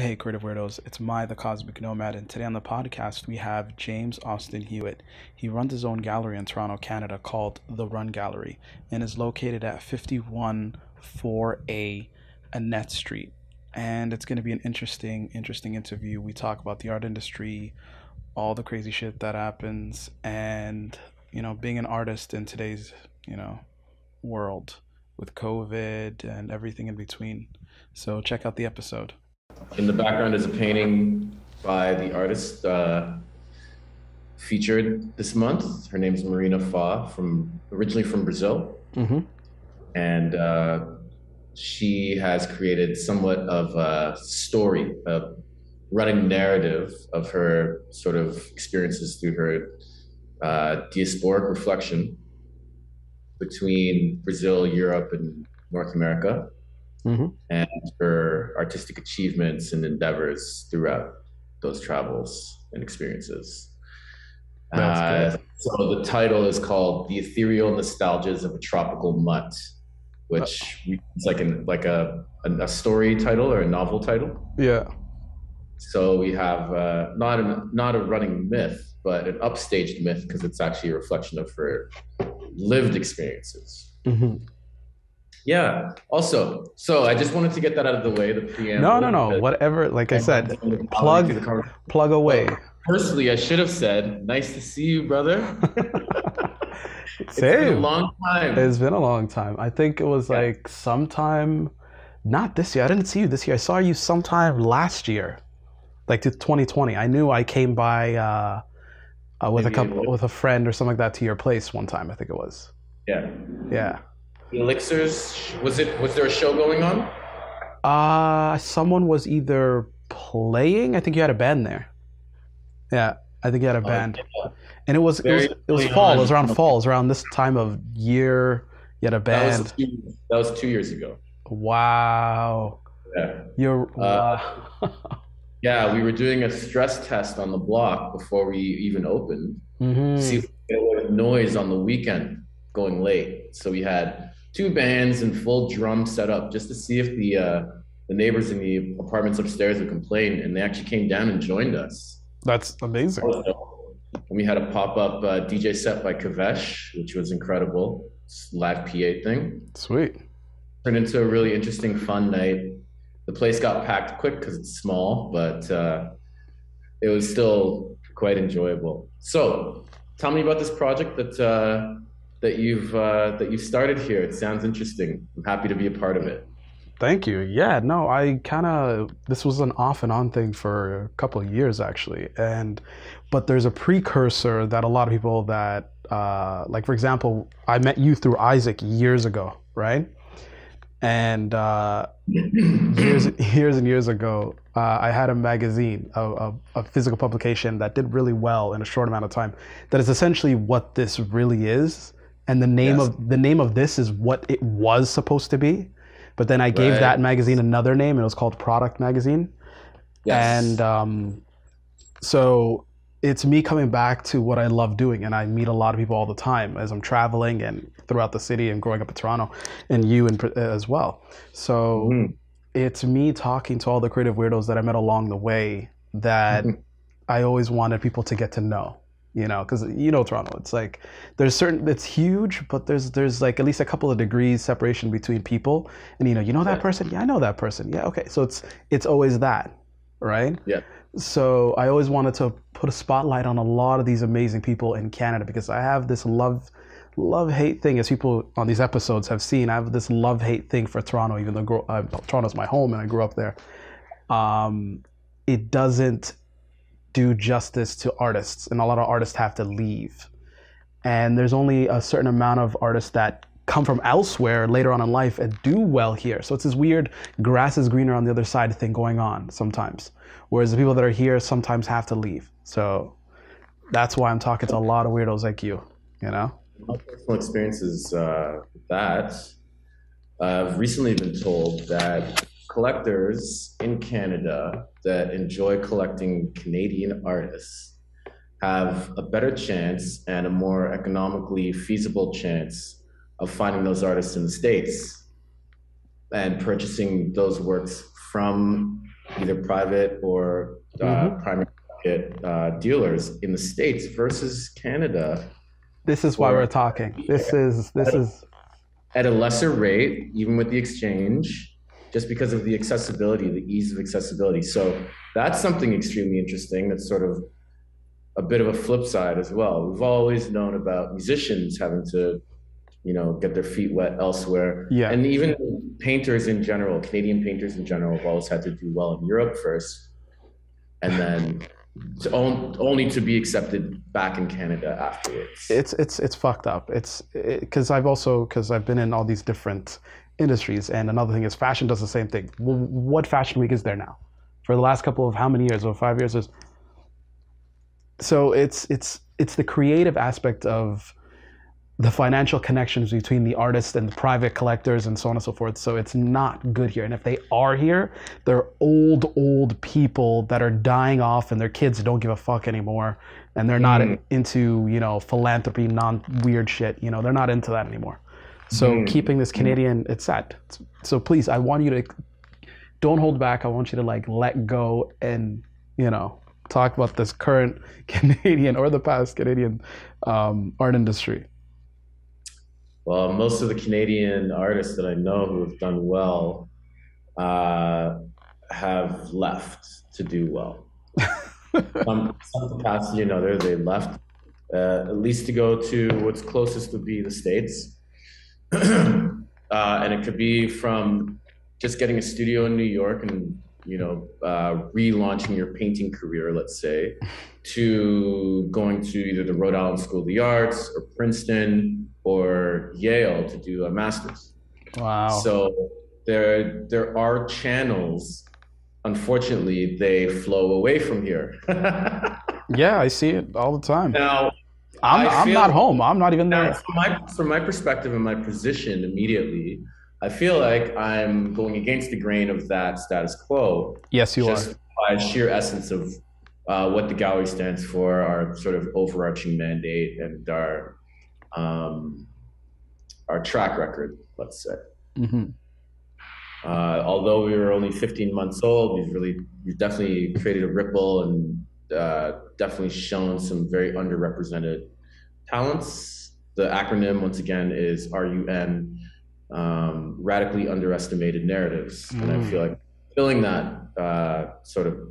Hey Creative Weirdos, it's The Cosmic Nomad, and today on the podcast we have James Austin Hewitt. He runs his own gallery in Toronto, Canada called The Run Gallery and is located at 514A Annette Street. And it's going to be an interesting interview. We talk about the art industry, all the crazy shit that happens, and, you know, being an artist in today's, you know, world with COVID and everything in between. So check out the episode. In the background is a painting by the artist featured this month. Her name is Marina Fah, originally from Brazil. Mm-hmm. And she has created somewhat of a story, a running narrative of her sort of experiences through her diasporic reflection between Brazil, Europe, and North America. Mm-hmm. And her artistic achievements and endeavors throughout those travels and experiences. So the title is called "The Ethereal Nostalgias of a Tropical Mutt," which is like a story title or a novel title. Yeah. So we have not a running myth, but an upstaged myth, because it's actually a reflection of her lived experiences. Mm-hmm. Yeah. Also, so I just wanted to get that out of the way, the preamble. No. Whatever. Like I said, plug away. Firstly, I should have said, nice to see you, brother. It's been a long time. It's been a long time. I think it was like sometime, not this year. I didn't see you this year. I saw you sometime last year, like 2020. I knew I came by with a friend or something like that to your place one time, I think it was. Yeah. Yeah. Elixirs, was there a show going on? Someone was either playing, I think you had a band there. Yeah, I think you had a band. Yeah. And it was fall, it was around fall, it was around this time of year, you had a band. That was 2 years ago. Wow. Yeah. Yeah, we were doing a stress test on the block before we even opened. Mm-hmm. To see if we could get a lot of noise on the weekend going late. So we had two bands and full drum set up just to see if the neighbors in the apartments upstairs would complain, and they actually came down and joined us. That's amazing. And we had a pop-up DJ set by Kavesh, which was incredible. Live PA thing. Sweet. Turned into a really interesting, fun night. The place got packed quick because it's small, but it was still quite enjoyable. So tell me about this project that you've started here. It sounds interesting. I'm happy to be a part of it. Thank you. Yeah, no, this was an off and on thing for a couple of years actually. But there's a precursor that a lot of people that, like for example, I met you through Isaac years ago, right? And years and years ago, I had a magazine, a physical publication that did really well in a short amount of time. That is essentially what this really is. And the name of this is what it was supposed to be, but then I gave that magazine another name, and it was called Product Magazine. Yes. And so it's me coming back to what I love doing, and I meet a lot of people all the time as I'm traveling and throughout the city and growing up in Toronto, and you as well. So it's me talking to all the creative weirdos that I met along the way that I always wanted people to get to know. You know, because you know Toronto, it's like it's huge, but there's like at least a couple of degrees separation between people, and you know that person, yeah, I know that person, yeah, okay, so it's always that, right? Yeah. So I always wanted to put a spotlight on a lot of these amazing people in Canada, because I have this love-hate thing, as people on these episodes have seen. I have this love-hate thing for Toronto, even though Toronto's my home and I grew up there. It doesn't do justice to artists, and a lot of artists have to leave, and there's only a certain amount of artists that come from elsewhere later on in life and do well here. So it's this weird grass is greener on the other side thing going on sometimes, whereas the people that are here sometimes have to leave. So that's why I'm talking to a lot of weirdos like you know. My personal experience is that I've recently been told that collectors in Canada that enjoy collecting Canadian artists have a better chance and a more economically feasible chance of finding those artists in the States and purchasing those works from either private or primary market dealers in the States versus Canada. This is why we're talking. This is at a lesser rate, even with the exchange, just because of the accessibility, the ease of accessibility. So that's something extremely interesting. That's sort of a bit of a flip side as well. We've always known about musicians having to, you know, get their feet wet elsewhere. Yeah. And even painters in general, Canadian painters in general, have always had to do well in Europe first, and then to only to be accepted back in Canada afterwards. It's fucked up. It's because I've been in all these different industries, and another thing is fashion does the same thing. Well, what fashion week is there now? For the last couple of how many years, or 5 years, is. So it's the creative aspect of the financial connections between the artists and the private collectors and so on and so forth. So it's not good here. And if they are here, they're old people that are dying off, and their kids don't give a fuck anymore. And they're not into, you know, philanthropy, weird shit. You know, they're not into that anymore. So keeping this Canadian, it's sad. So please, I want you to, don't hold back. I want you to like let go and, you know, talk about this current Canadian or the past Canadian art industry. Well, most of the Canadian artists that I know who have done well have left to do well. Some capacity or another, they left, at least to go to what's closest would be the States. And it could be from just getting a studio in New York and, you know, relaunching your painting career, let's say, to going to either the Rhode Island School of the Arts or Princeton or Yale to do a master's. Wow. So there are channels. Unfortunately, they flow away from here. Yeah, I see it all the time. Now, I'm not home. I'm not even there. From my perspective and my position immediately, I feel like I'm going against the grain of that status quo. Yes, you just are. By sheer essence of what the gallery stands for, our sort of overarching mandate, and our track record, let's say. Although we were only 15 months old, we've definitely created a ripple and definitely shown some very underrepresented talents. The acronym, once again, is RUN. Radically underestimated narratives, and I feel like filling that sort of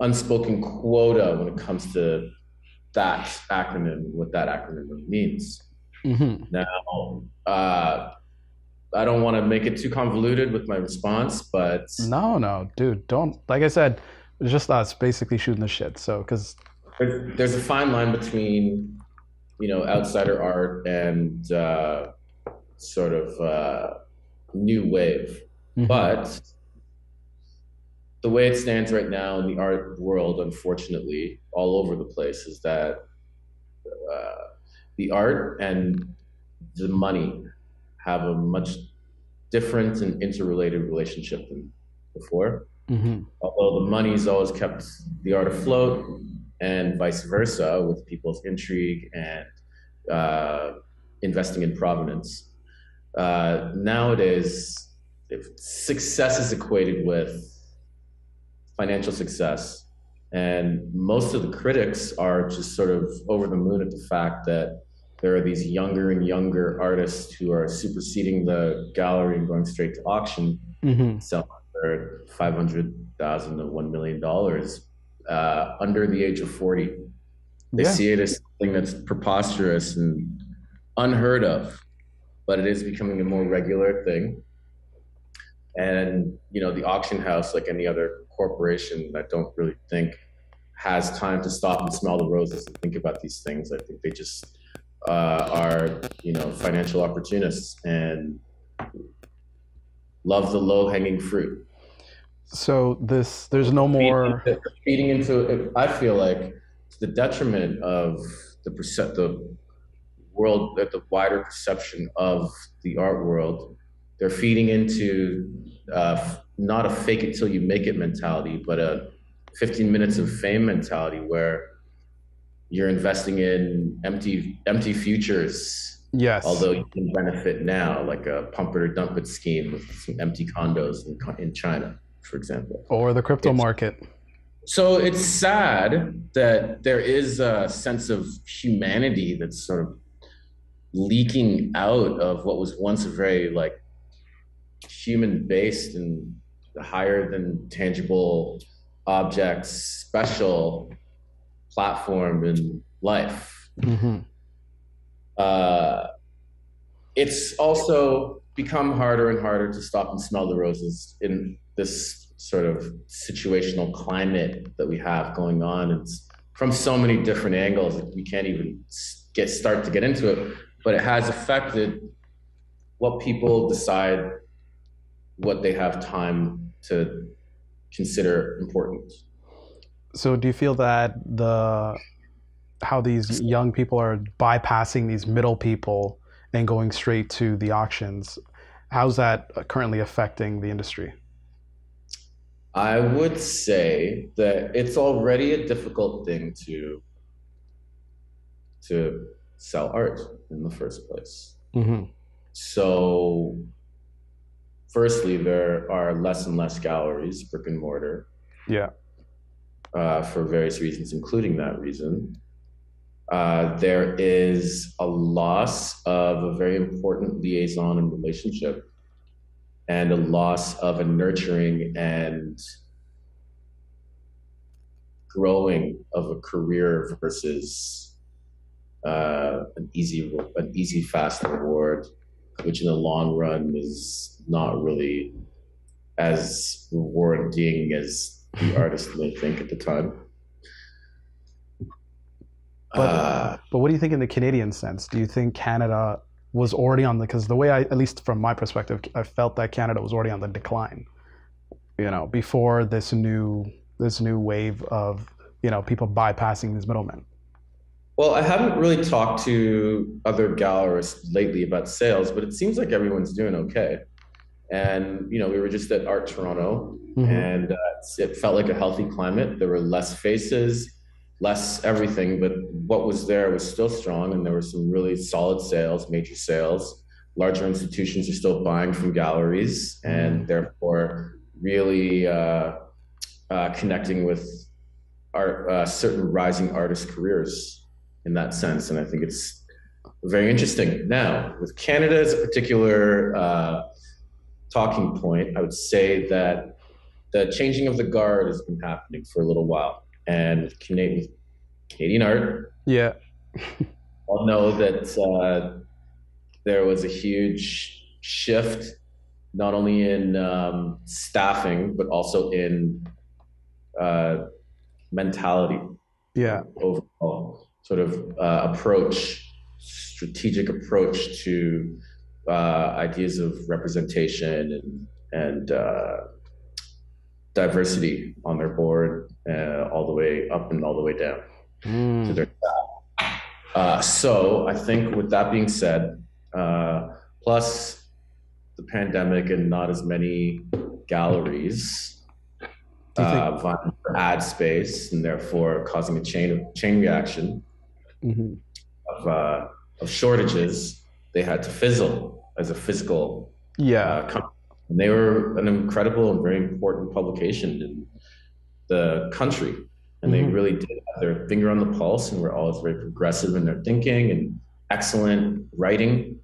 unspoken quota when it comes to that acronym, what that acronym really means. Now, I don't want to make it too convoluted with my response, but no, dude, don't. Like I said, it's just us basically shooting the shit. So, because there's a fine line between, you know, outsider art and sort of new wave. But the way it stands right now in the art world, unfortunately, all over the place, is that the art and the money have a much different and interrelated relationship than before. Although the money's always kept the art afloat, and vice versa, with people's intrigue and investing in provenance. Nowadays, if success is equated with financial success, and most of the critics are just sort of over the moon at the fact that there are these younger and younger artists who are superseding the gallery and going straight to auction, selling for $500,000 to $1 million under the age of 40. They see it as something that's preposterous and unheard of. But it is becoming a more regular thing. And, you know, the auction house, like any other corporation, I don't really think has time to stop and smell the roses and think about these things. I think they just are, you know, financial opportunists and love the low-hanging fruit. So there's no more... Feeding into, I feel like, to the detriment of the world, at the wider perception of the art world, they're feeding into not a fake it till you make it mentality, but a 15 minutes of fame mentality where you're investing in empty futures. Yes. Although you can benefit now, like a pump it or dump it scheme with some empty condos in China. for example. Or the crypto market. So it's sad that there is a sense of humanity that's sort of leaking out of what was once a very like human-based and higher than tangible objects, special platform in life. Mm-hmm. It's also become harder and harder to stop and smell the roses in this sort of situational climate that we have going on. It's from so many different angles, like we can't even start to get into it, but it has affected what people decide what they have time to consider important. So do you feel that how these young people are bypassing these middle people and going straight to the auctions, how's that currently affecting the industry? I would say that it's already a difficult thing to sell art in the first place. Mm-hmm. So firstly, there are less and less galleries, brick and mortar. Yeah. For various reasons, including that reason. There is a loss of a very important liaison and relationship, and a loss of a nurturing and growing of a career versus an easy, fast reward, which in the long run is not really as rewarding as the artist may think at the time. But what do you think in the Canadian sense? Do you think Canada was already on the, because the way at least from my perspective, I felt that Canada was already on the decline, you know, before this new wave of, you know, people bypassing these middlemen? Well, I haven't really talked to other gallerists lately about sales, but it seems like everyone's doing okay. And, you know, we were just at Art Toronto, mm-hmm. and it felt like a healthy climate. There were less faces, less everything, but what was there was still strong, and there were some really solid sales, major sales. Larger institutions are still buying from galleries, and therefore really connecting with art, certain rising artist careers in that sense, and I think it's very interesting. Now, with Canada as a particular talking point, I would say that the changing of the guard has been happening for a little while. And with Canadian art, yeah, I'll know that there was a huge shift, not only in staffing, but also in mentality. Yeah, overall sort of strategic approach to ideas of representation and diversity on their board, all the way up and all the way down to their staff. So I think with that being said, plus the pandemic and not as many galleries vying for ad space, and therefore causing a chain reaction, mm-hmm. of shortages, they had to fizzle as a physical company. And they were an incredible and very important publication in the country. And mm-hmm. they really did have their finger on the pulse, and were always very progressive in their thinking and excellent writing.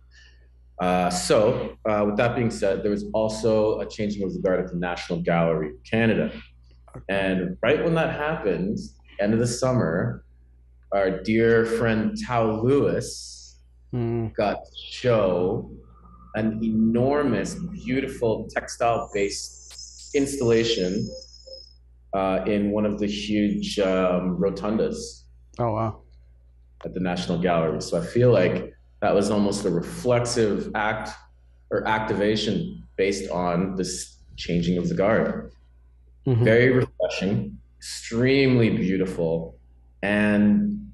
So with that being said, there was also a changing of the guard at the National Gallery of Canada. And right when that happened, end of the summer, our dear friend Tao Lewis got to show an enormous, beautiful textile-based installation in one of the huge rotundas. Oh, wow. At the National Gallery. So I feel like that was almost a reflexive act or activation based on this changing of the guard. Mm-hmm. Very refreshing, extremely beautiful, and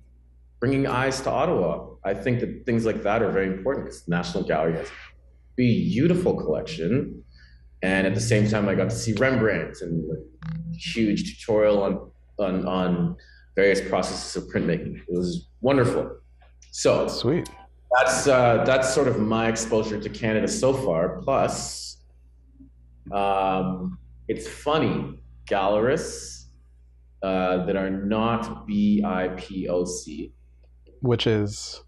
bringing eyes to Ottawa. I think that things like that are very important, because the National Gallery has beautiful collection, and at the same time I got to see Rembrandt and a huge tutorial on various processes of printmaking. It was wonderful. So sweet. That's sort of my exposure to Canada so far. Plus, It's funny, gallerists that are not BIPOC. Which is,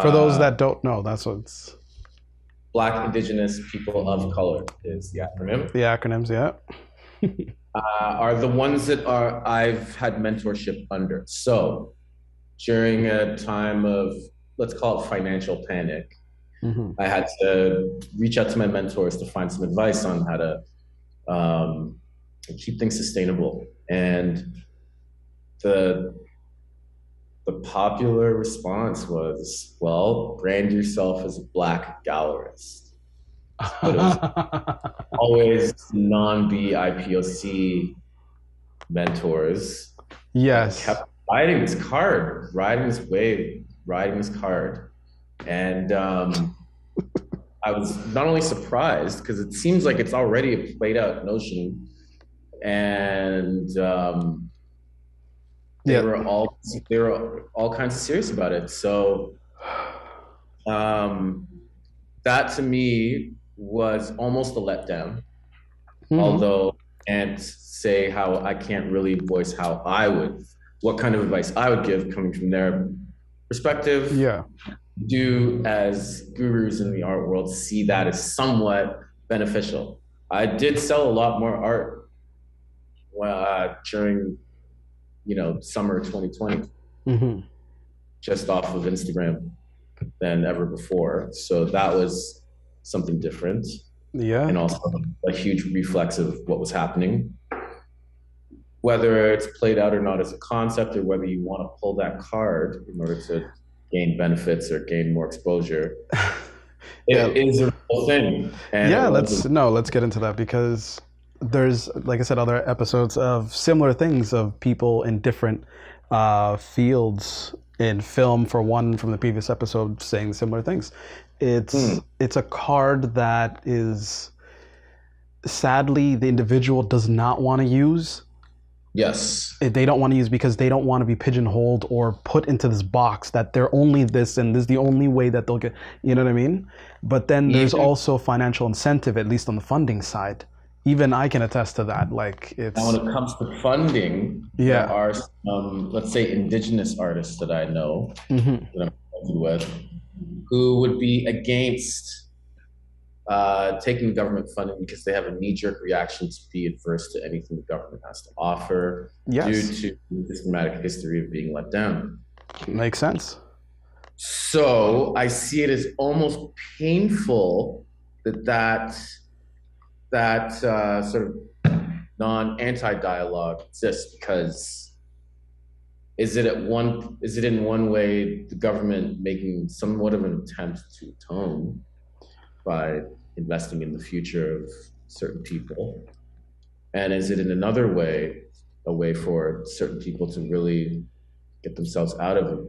for those that don't know, that's what it's... Black Indigenous People of Color is the acronym. The acronyms, yeah. Are the ones that are I've had mentorship under. So during a time of, let's call it financial panic, I had to reach out to my mentors to find some advice on how to keep things sustainable. And the popular response was, well, brand yourself as a black gallerist. But it was always non-BIPOC mentors. Yes. Kept riding this card, riding this wave, riding this card. And I was not only surprised, because it seems like it's already a played out notion. And they were all kinds of serious about it. So that to me was almost a letdown. Although I can't say how I can't really voice how I would, what kind of advice I would give coming from their perspective. Yeah. Do as gurus in the art world see that as somewhat beneficial? I did sell a lot more art during, you know, summer 2020, just off of Instagram than ever before. So that was something different. Yeah. And also a huge reflex of what was happening. Whether it's played out or not as a concept, or whether you want to pull that card in order to gain benefits or gain more exposure. It is a real thing. And yeah, let's get into that, because there's, like I said, other episodes of similar things of people in different fields in film, for one, from the previous episode, saying similar things. It's a card that is, sadly, the individual does not want to use. Yes. They don't want to use because they don't want to be pigeonholed or put into this box that they're only this and this is the only way that they'll get, you know what I mean? But then there's also financial incentive, at least on the funding side. Even I can attest to that. Like, it's... Now when it comes to funding, there are some, let's say, indigenous artists that I know, that I'm connected with, who would be against taking government funding because they have a knee-jerk reaction to be adverse to anything the government has to offer due to this dramatic history of being let down. Makes sense. So I see it as almost painful that sort of non-anti-dialogue exists, because is it in one way the government making somewhat of an attempt to atone by investing in the future of certain people? And is it in another way, a way for certain people to really get themselves out of,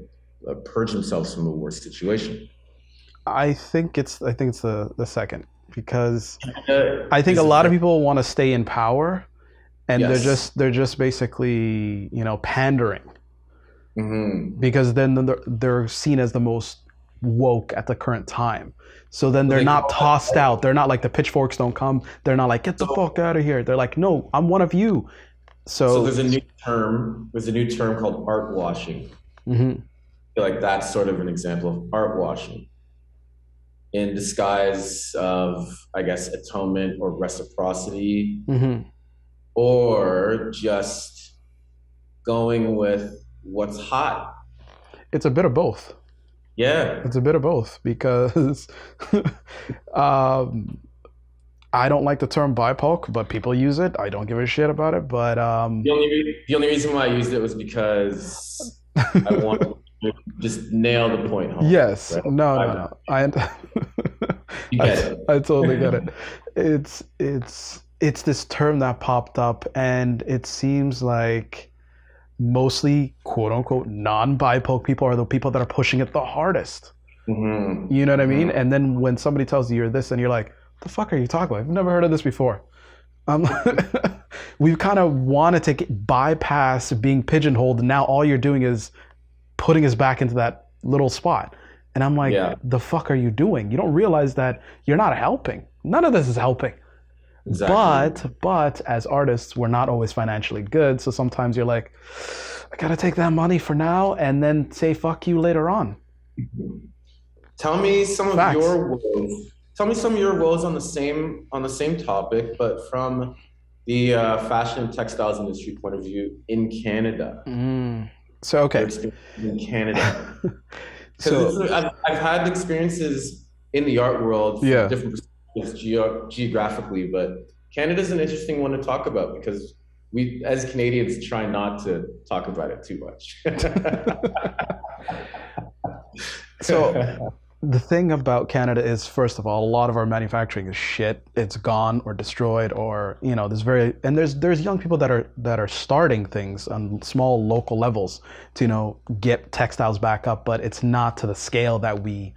purge themselves from a worse situation? I think it's the second. Because I think a lot of people want to stay in power, and they're just basically, you know, pandering, because then they're seen as the most woke at the current time. So then they're not tossed out. They're not like the pitchforks don't come. They're not like, get the fuck out of here. They're like, no, I'm one of you. So there's a new term. There's a new term called art washing. I feel like that's sort of an example of art washing, in disguise of, I guess, atonement or reciprocity, or just going with what's hot. It's a bit of both. Yeah. It's a bit of both, because I don't like the term BIPOC, but people use it. I don't give a shit about it, but... The only reason why I used it was because I wanted... Just nail the point home. Yes. Right? No. I totally get it. It's this term that popped up, and it seems like mostly quote unquote non-BIPOC people are the people that are pushing it the hardest. You know what I mean? And then when somebody tells you you're this, and you're like, "The fuck are you talking about? I've never heard of this before." We kind of wanted to bypass being pigeonholed, and now all you're doing is putting us back into that little spot. And I'm like, the fuck are you doing? You don't realize that you're not helping. None of this is helping. Exactly. But as artists, we're not always financially good. So sometimes you're like, I gotta take that money for now and then say fuck you later on. Tell me some Facts. Of your woes. Tell me some of your woes on the same topic, but from the fashion and textiles industry point of view in Canada. So okay, in Canada. So I've had experiences in the art world, yeah, different perspectives geographically, but Canada's an interesting one to talk about because we, as Canadians, try not to talk about it too much. So the thing about Canada is, first of all, a lot of our manufacturing is shit. It's gone or destroyed, or you know, there's young people that are starting things on small local levels to, you know, get textiles back up, but it's not to the scale that we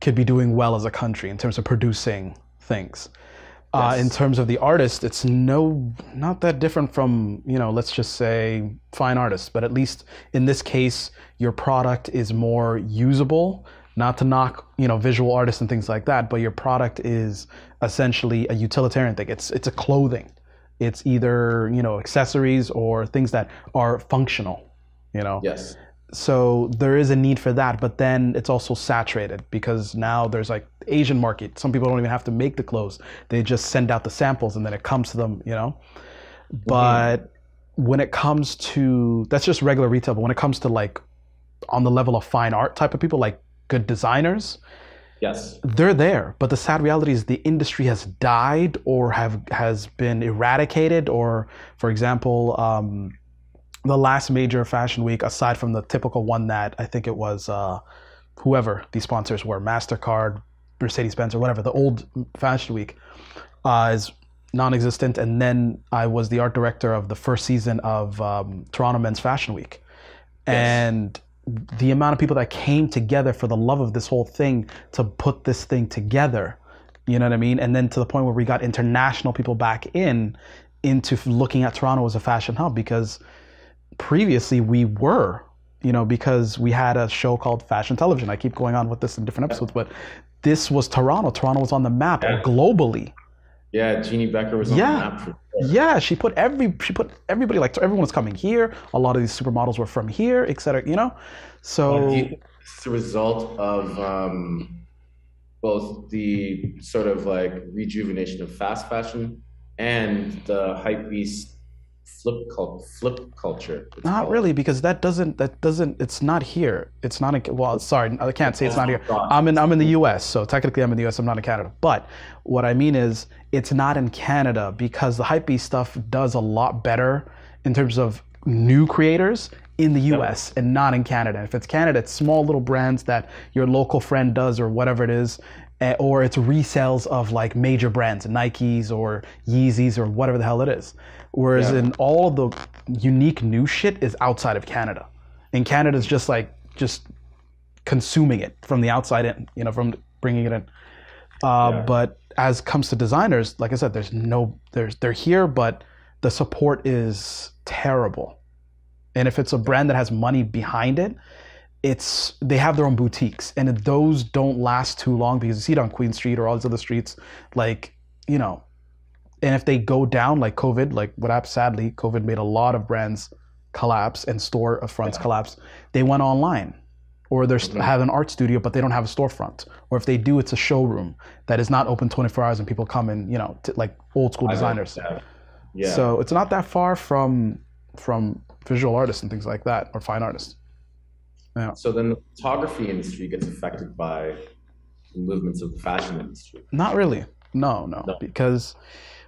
could be doing well as a country in terms of producing things. Yes. In terms of the artist, it's not that different from, you know, let's just say fine artists, but at least in this case, your product is more usable. Not to knock, you know, visual artists and things like that, but your product is essentially a utilitarian thing. It's a clothing. It's either, you know, accessories or things that are functional, you know? Yes. So there is a need for that, but then it's also saturated because now there's like Asian market. Some people don't even have to make the clothes. They just send out the samples and then it comes to them, you know? But when it comes to, that's just regular retail, but when it comes to like on the level of fine art type of people, like good designers, yes, they're there, but the sad reality is the industry has died or has been eradicated. Or for example, the last major fashion week, aside from the typical one that I think it was whoever the sponsors were, MasterCard, Mercedes-Benz or whatever, the old fashion week is non-existent. And then I was the art director of the first season of Toronto Men's Fashion Week. Yes. And the amount of people that came together for the love of this whole thing to put this thing together, you know what I mean? And then to the point where we got international people back into looking at Toronto as a fashion hub, because previously we were, you know, because we had a show called Fashion Television. I keep going on with this in different episodes, but this was Toronto. Toronto was on the map globally. Yeah, Jeannie Becker was on the map. For sure. Yeah, she put everybody, like everyone was coming here. A lot of these supermodels were from here, et cetera, you know? So it's the result of both the sort of like rejuvenation of fast fashion and the hypebeast flip culture. Not really, because that doesn't. It's not here. It's not. Well, sorry, I can't say it's not here. I'm in the U.S., so technically I'm in the U.S. I'm not in Canada. But what I mean is, it's not in Canada because the hypebeast stuff does a lot better in terms of new creators in the U.S. and not in Canada. If it's Canada, it's small little brands that your local friend does or whatever it is, or it's resales of like major brands, Nikes or Yeezys or whatever the hell it is. Whereas in all of the unique new shit is outside of Canada. And Canada's just like, just consuming it from the outside in, you know, from bringing it in. But as comes to designers, like I said, they're here, but the support is terrible. And if it's a brand that has money behind it, they have their own boutiques, and those don't last too long because you see it on Queen Street or all these other streets, like, you know. And if they go down, like COVID, like what happened, sadly, COVID made a lot of brands collapse and store fronts collapse. They went online, or they have an art studio, but they don't have a storefront. Or if they do, it's a showroom that is not open 24 hours and people come in, you know, like old school designers. So it's not that far from visual artists and things like that, or fine artists. Yeah. So then the photography industry gets affected by the movements of the fashion industry. Not really. No. Because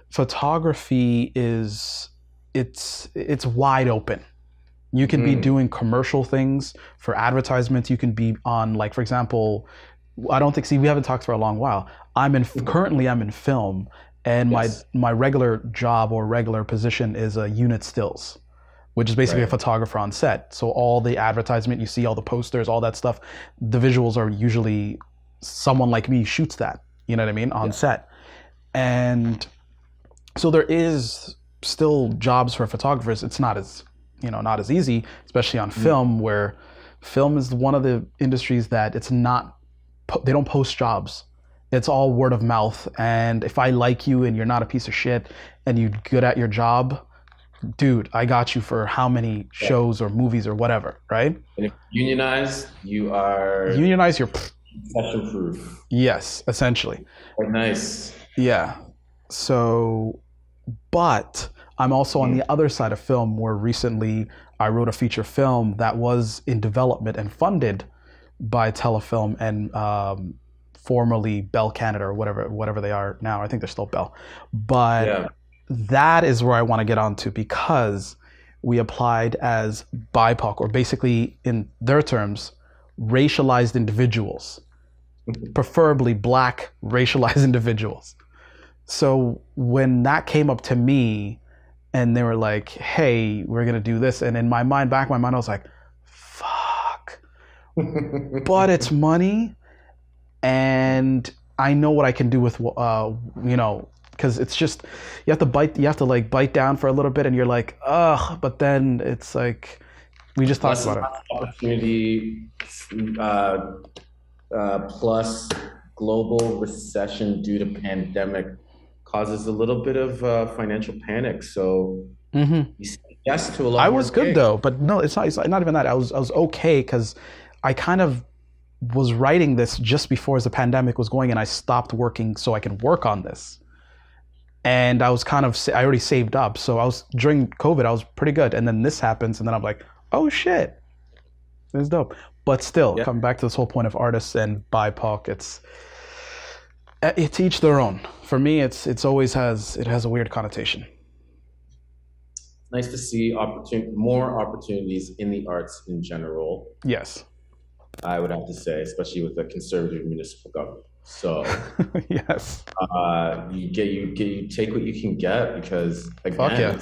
photography is, it's wide open. You can be doing commercial things for advertisements. You can be on, like, for example, we haven't talked for a long while. Currently I'm in film, and my regular job or regular position is a unit stills, which is basically a photographer on set. So all the advertisement you see, all the posters, all that stuff, the visuals are usually someone like me shoots that, you know what I mean, on set. And so there is still jobs for photographers. It's not as easy, especially on film, where film is one of the industries that they don't post jobs. It's all word of mouth. And if I like you and you're not a piece of shit and you're good at your job, dude, I got you for how many shows or movies or whatever, right? And if you unionize, you are... Unionize, you're... Session proof. Yes, essentially. Quite nice. Yeah. So, but I'm also on the other side of film, where recently I wrote a feature film that was in development and funded by Telefilm and formerly Bell Canada, or whatever they are now. I think they're still Bell. But that is where I want to get onto, because we applied as BIPOC, or basically in their terms, racialized individuals, preferably black racialized individuals. So when that came up to me and they were like, hey, we're going to do this. And in my mind, back of my mind, I was like, fuck, but it's money. And I know what I can do with, you know, because it's just, you have to like bite down for a little bit, and you're like, ugh, but then it's like, we just talked about it. Opportunity plus global recession due to pandemic causes a little bit of financial panic. So you said yes to a lot. I was good though, but no, it's not even that. I was okay, because I kind of was writing this just before the pandemic was going, and I stopped working so I can work on this. And I was kind of, I already saved up, so I was, during COVID I was pretty good, and then this happens, and then I'm like, oh shit, that's dope. But still, coming back to this whole point of artists and BIPOC, it's each their own. For me, it always has a weird connotation. It's nice to see more opportunities in the arts in general. Yes, I would have to say, especially with the conservative municipal government. So yes, you take what you can get, because again,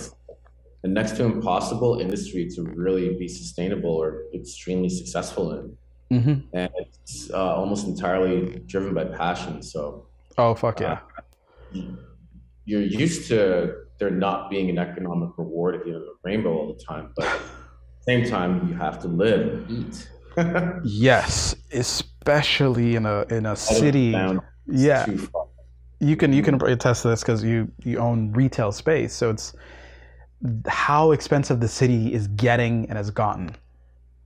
the next to impossible industry to really be sustainable or extremely successful in. And it's almost entirely driven by passion. So you're used to there not being an economic reward at the end of the rainbow all the time, but at the same time you have to live and eat. Yes, especially in a city. Yeah, you can attest to this, because you own retail space, so it's how expensive the city is getting and has gotten.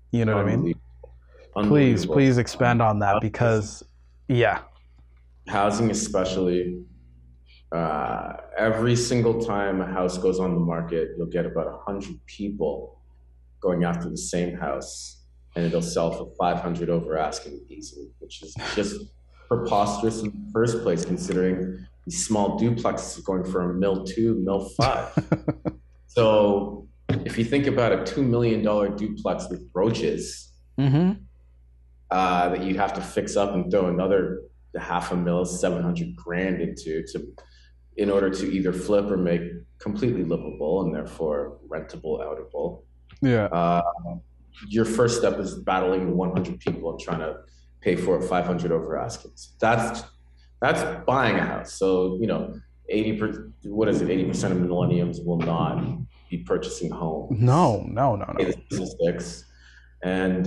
You know what I mean? Please expand on that, because housing especially, every single time a house goes on the market, you'll get about 100 people going after the same house, and it'll sell for 500 over asking easily, which is just preposterous in the first place, considering these small duplexes are going for $1.2 million, $1.5 million. So if you think about a $2 million duplex with roaches that you have to fix up and throw another $500,000, $700,000 into in order to either flip or make completely livable and therefore rentable, outable. Yeah. Your first step is battling 100 people and trying to pay for it 500 over asking. That's buying a house. So, you know, 80% of millennials will not be purchasing homes. No. Statistics. And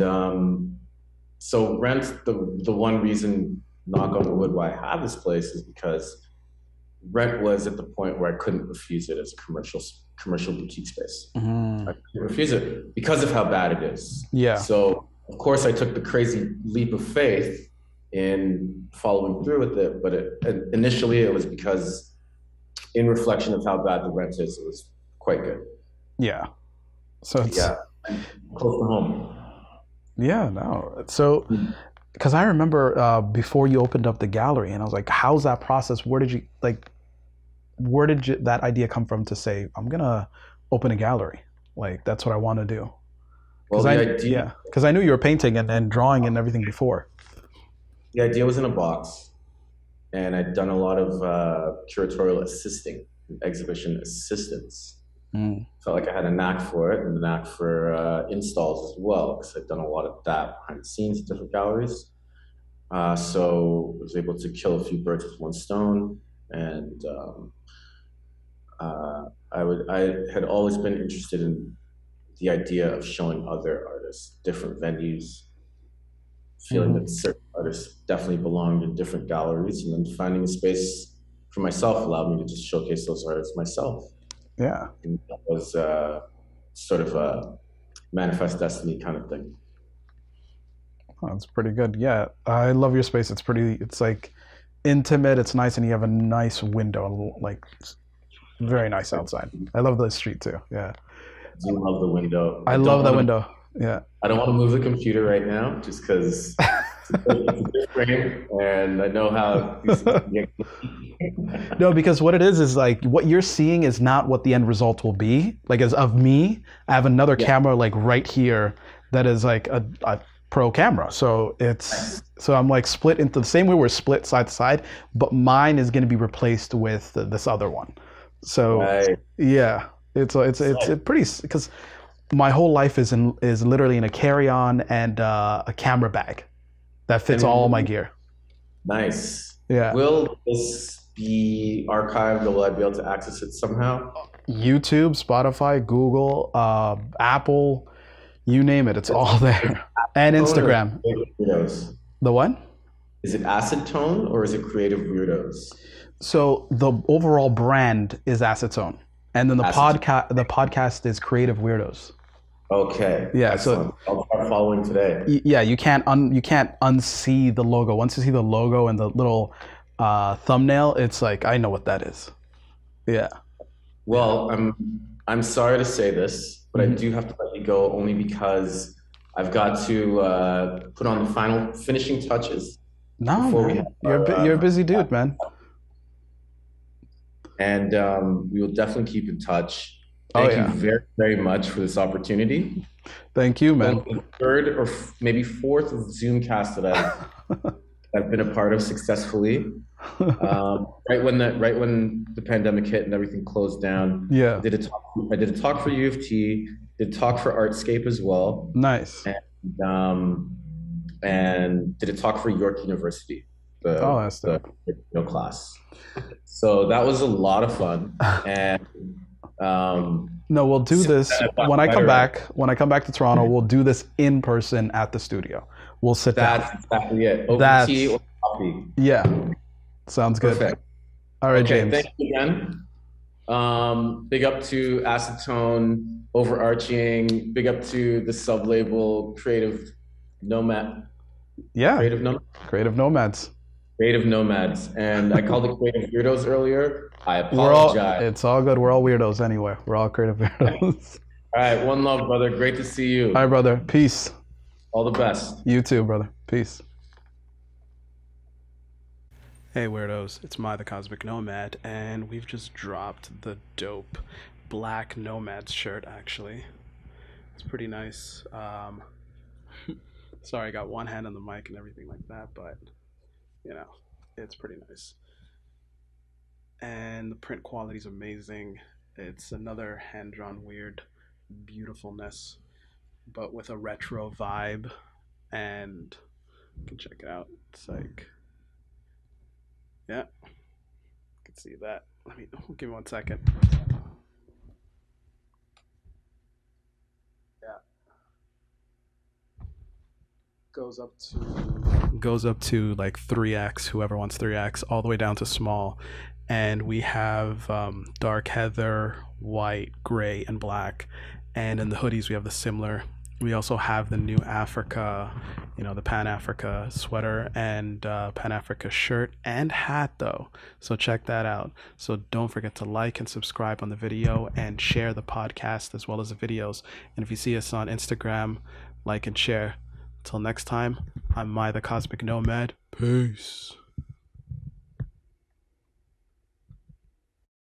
so rent, the one reason, knock on wood, why I have this place is because rent was at the point where I couldn't refuse it as a commercial boutique space. I couldn't refuse it because of how bad it is. Yeah. So of course I took the crazy leap of faith in following through with it, but initially it was because, in reflection of how bad the rent is, it was quite good. Yeah. So it's close to home. Yeah. No. So. Because I remember before you opened up the gallery, and I was like, how's that process? Where did that idea come from to say, I'm going to open a gallery? Like, that's what I want to do. Well, because I knew you were painting and drawing and everything before. The idea was in a box, and I'd done a lot of curatorial assisting, exhibition assistance. Felt like I had a knack for it, and a knack for installs as well, because I've done a lot of that behind the scenes at different galleries. So I was able to kill a few birds with one stone, and I had always been interested in the idea of showing other artists, different venues, feeling that certain but it definitely belonged in different galleries. And then finding a space for myself allowed me to just showcase those artists myself. Yeah. And that was sort of a manifest destiny kind of thing. Oh, that's pretty good. Yeah, I love your space. It's pretty, it's like intimate, it's nice, and you have a nice window, like very nice outside. I love the street too. Yeah. I love the window. I love that window. Yeah. I don't want to move the computer right now just because it's a good frame and I know how these No, because what it is like what you're seeing is not what the end result will be. Like as of me, I have another camera like right here that is like a pro camera. So it's so I'm like split into the same way we're split side to side, but mine is going to be replaced with this other one. So yeah, it's pretty, because my whole life is literally in a carry-on and a camera bag that fits all my gear. Nice. Yeah. Will this be archived, or will I be able to access it somehow? YouTube, Spotify, Google, Apple, you name it, it's all there. And Instagram. The what? Is it Acid Tone or is it Creative Weirdos? So the overall brand is Acid Tone. And then the podcast is Creative Weirdos. Okay. Yeah. Excellent. So I'll start following today. Yeah, you can't unsee the logo. Once you see the logo and the little thumbnail, it's like I know what that is. Yeah. Well, I'm sorry to say this, but I do have to let you go only because I've got to put on the final finishing touches. No, man. You're a busy dude, man. And we will definitely keep in touch. Thank you very, very much for this opportunity. Thank you, man. The third or maybe fourth Zoomcast that I've been a part of successfully. Right when the pandemic hit and everything closed down. Yeah. I did a talk for U of T. Did a talk for Artscape as well. Nice. And did a talk for York University. The class. So that was a lot of fun. And no, we'll do this when I come back. When I come back to Toronto, we'll do this in person at the studio. We'll sit down. That's exactly it. Over tea or coffee. Yeah, sounds good. Perfect. All right, James. Thank you again. Big up to Acid Tone, overarching. Big up to the sub-label Creative Nomad. Yeah. Creative Nomads. And I called it Creative Weirdos earlier. I apologize. It's all good. We're all weirdos anyway. We're all Creative Weirdos. All right. One love, brother. Great to see you. All right, brother. Peace. All the best. You too, brother. Peace. Hey, weirdos. It's The Cosmic Nomad, and we've just dropped the dope black Nomad shirt, actually. It's pretty nice. Sorry, I got one hand on the mic and everything like that, but, you know, it's pretty nice. And the print quality is amazing. It's another hand-drawn weird beautifulness, but with a retro vibe. And you can check it out. It's like, yeah, you can see that. Let me, give me 1 second. Goes up to like 3x, whoever wants 3x, all the way down to small. And we have dark heather, white, gray, and black. And in the hoodies we have the similar. We also have the new Africa, you know, the Pan Africa sweater and Pan Africa shirt and hat though. So check that out. So don't forget to like and subscribe on the video and share the podcast as well as the videos. And if you see us on Instagram, like and share. Till next time, I'm The Cosmic Nomad. Peace.